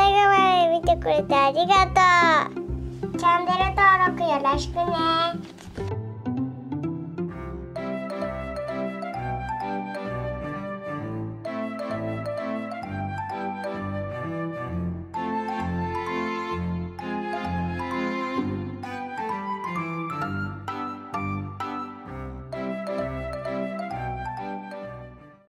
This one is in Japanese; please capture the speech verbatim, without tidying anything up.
最後まで見てくれてありがとう。チャンネル登録よろしくね。